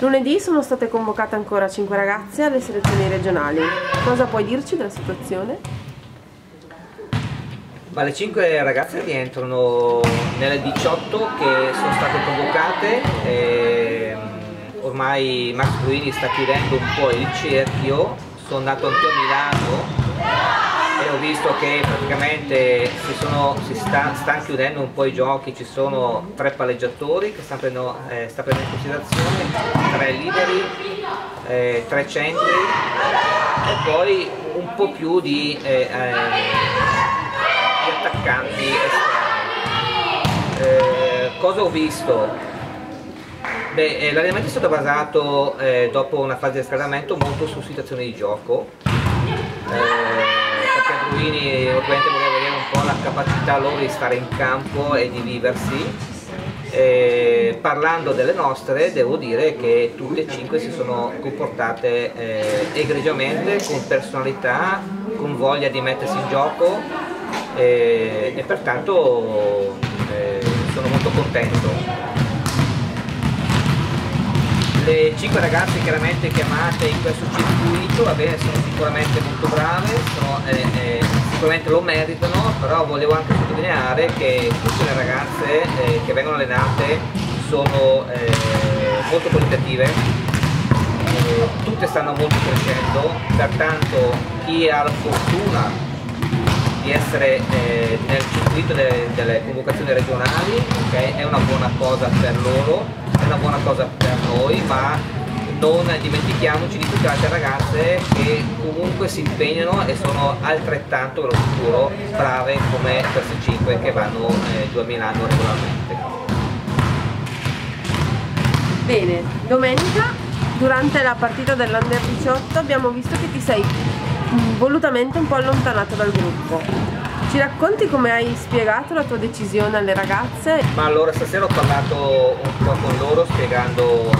Lunedì sono state convocate ancora 5 ragazze alle selezioni regionali. Cosa puoi dirci della situazione? Ma le 5 ragazze rientrano nelle 18 che sono state convocate e ormai Max Ruini sta chiudendo un po' il cerchio. Sono andato anche a Milano e ho visto che praticamente si stanno chiudendo un po' i giochi. Ci sono 3 palleggiatori che stanno prendendo in considerazione, 3 liberi, 3 centri e poi un po' più di attaccanti esterni. Cosa ho visto? Beh, l'allenamento è stato basato dopo una fase di riscaldamento molto su situazioni di gioco, perché Ruini ovviamente voleva avere un po' la capacità loro di stare in campo e di viversi. Parlando delle nostre, devo dire che tutte e 5 si sono comportate egregiamente, con personalità, con voglia di mettersi in gioco e pertanto sono molto contento. Le 5 ragazze chiaramente chiamate in questo circuito, va bene, sono sicuramente molto brave, sicuramente lo meritano, però volevo anche sottolineare che tutte le ragazze che vengono allenate sono molto qualitative, tutte stanno molto crescendo, pertanto chi ha la fortuna di essere nel circuito delle convocazioni regionali, okay, è una buona cosa per loro, è una buona cosa per noi, ma non dimentichiamoci di tutte le altre ragazze che comunque si impegnano e sono altrettanto, per lo sicuro, brave come queste 5 che vanno a Milano regolarmente. Bene, domenica durante la partita dell'Under 18 abbiamo visto che ti sei volutamente un po' allontanato dal gruppo. Ci racconti come hai spiegato la tua decisione alle ragazze? Ma allora stasera ho parlato un po' con loro spiegando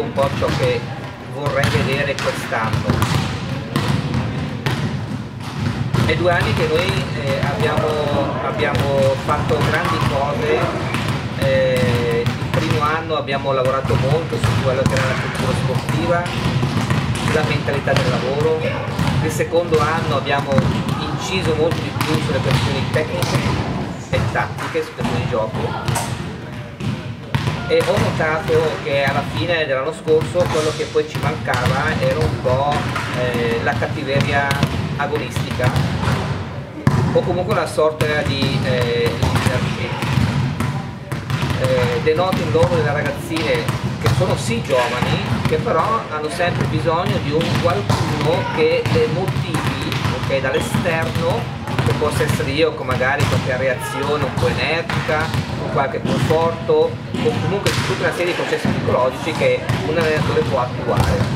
un po' ciò che vorrei vedere quest'anno. È 2 anni che noi abbiamo fatto grandi cose, il primo anno abbiamo lavorato molto su quello che era la cultura sportiva, sulla mentalità del lavoro, il secondo anno abbiamo inciso molto di più sulle questioni tecniche e tattiche, sulle questioni di gioco, e ho notato che alla fine dell'anno scorso quello che poi ci mancava era un po' la cattiveria agonistica o comunque una sorta di leadership. Denoto in loro delle ragazzine che sono sì giovani, che però hanno sempre bisogno di un qualcuno che le motivi, okay, dall'esterno, che possa essere io con magari qualche reazione un po' energica, con qualche conforto, o comunque tutta una serie di processi psicologici che un allenatore può attuare.